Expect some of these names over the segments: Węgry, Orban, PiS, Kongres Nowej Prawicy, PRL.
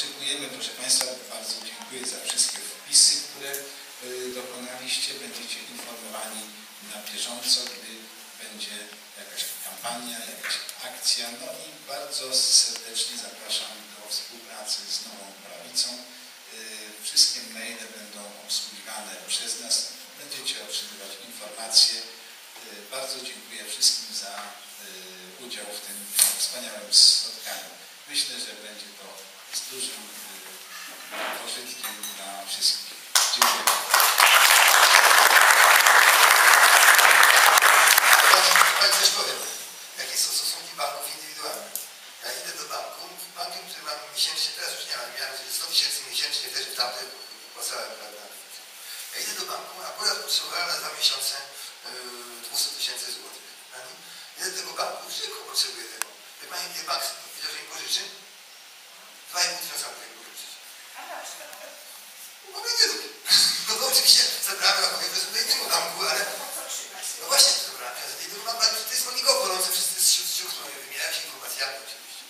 oczekujemy, proszę Państwa, bardzo dziękuję za wszystkie wpisy, które dokonaliście. Będziecie informowani na bieżąco, gdy będzie jakaś kampania, jakaś akcja. No i bardzo serdecznie zapraszam do współpracy z Nową Prawicą. Wszystkie maile będą obsługiwane przez nas. Będziecie otrzymywać informacje. Bardzo dziękuję wszystkim za udział w tym wspaniałym spotkaniu. Myślę, że będzie to z dużym pożytkiem dla wszystkich. Dziękuję. Pani też powiem, jakie są stosunki banków indywidualnych. Ja idę do banku, bankiem, który mam miesięcznie, teraz już nie mam, miałem 100 tysięcy miesięcznie, też tamte płacałem, prawda? Ja idę do banku, akurat potrzebowałem na 2 miesiące 200 tysięcy złotych. Idę do tego banku, tylko potrzebuję tego. Wie Pani, gdzie bank mi pożyczy? 2,5 tysiąca mi pożyczyć. No bo nie lubię. No to oczywiście zabrałem, ja powiem, że tutaj nie ma banku, ale... No właśnie to zabrałem. To jest od niego bolące, wszyscy z sił, które wymieniają się informacjami oczywiście.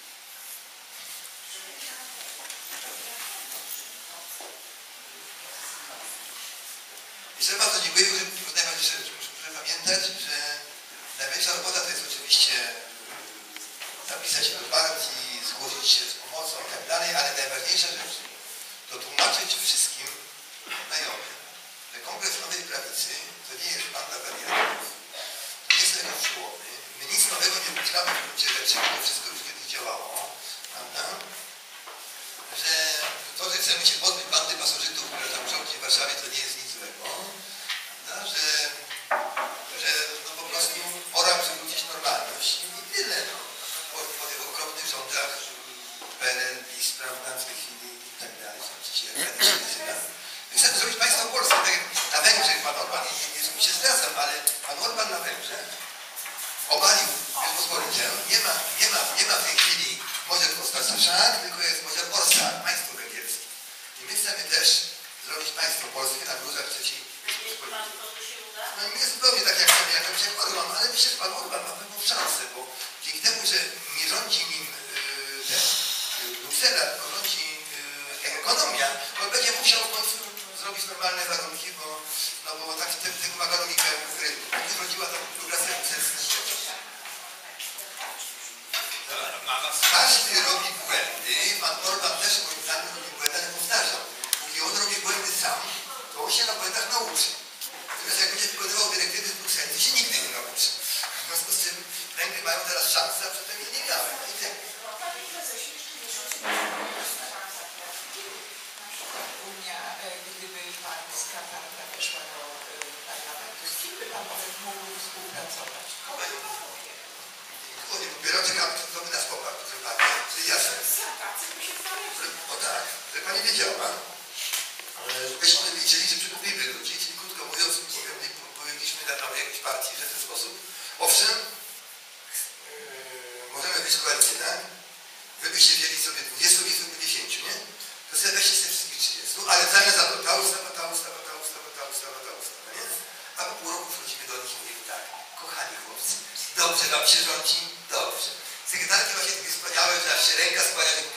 Jeszcze bardzo dziękuję, bo najważniejsze rzeczy muszę pamiętać, że największa robota to jest oczywiście zapisać się do partii, zgłosić się z pomocą i tak dalej, ale najważniejsza rzecz to tłumaczyć wszystkim znajomym, że Kongres Nowej Prawicy to nie jest banda wariatów, to nie jest tego przyłomny. My nic nowego nie myślamy w gruncie rzeczy, bo wszystko już kiedyś działało, prawda? Że to, że chcemy się pozbyć bandy pasożytów, które tam rządzi w Warszawie, to nie jest nic złego, prawda? Że no po prostu pora przywrócić normalność i tyle. Po tych okropnych rządach PRL, PiS, prawda, w tej chwili i tak dalej, są przecież chcemy zrobić państwo polskie, tak jak na Węgrzech pan Orban, nie się zgadzam, ale pan Orban na Węgrzech obalił Rzeczpospolitę. Nie ma w tej chwili może Ostraszak, tylko jest może Orszak, państwo węgierskie. I my chcemy też zrobić państwo polskie na gruzach III Rzeczpospolitej. No nie zupełnie tak jak sobie, jak się Orban, ale myślę, że pan Orban ma pewną szansę, bo dzięki temu, że nie rządzi nim Bruksela, tylko rządzi ekonomia, on będzie musiał w końcu zrobić normalne warunki, bo tak tego makaronika wyrodziła tam biurokracja brukselska. Każdy robi błędy, pan Orban też moim zdaniem robi błędy, ale powtarzam, póki on robi błędy sam, to on się na błędach nauczy. Natomiast jak będzie wykonywał dyrektywy z Brukseli, to się nigdy nie nauczy. W związku z tym Węgry mają teraz szansę, a przedtem nie dałem. I tak. Unia, gdyby pańska partia weszła do parlamentu, z kim by pan mógł współpracować? Nikogo nie popierał, czekamy, kto by nas poparł, proszę Pani. To jest jasne. O tak, że Pani wiedziała. Myśmy liczyli, że przykupimy ludzi, czyli krótko mówiąc, powiedzieliśmy na tam jakiejś partii w ten sposób. Owszem, możemy być koalicyjne, wy byście wzięli sobie 20, nie sobie 10, nie? To sobie weźcie z tych wszystkich 30, ale w zamian za to ta ustawa, nie? A po pół roku wchodzimy do nich i mówimy tak, kochani chłopcy, dobrze wam się rządzi, dobrze. Sekretarki właśnie takie wspaniałe, że aż się ręka skłania,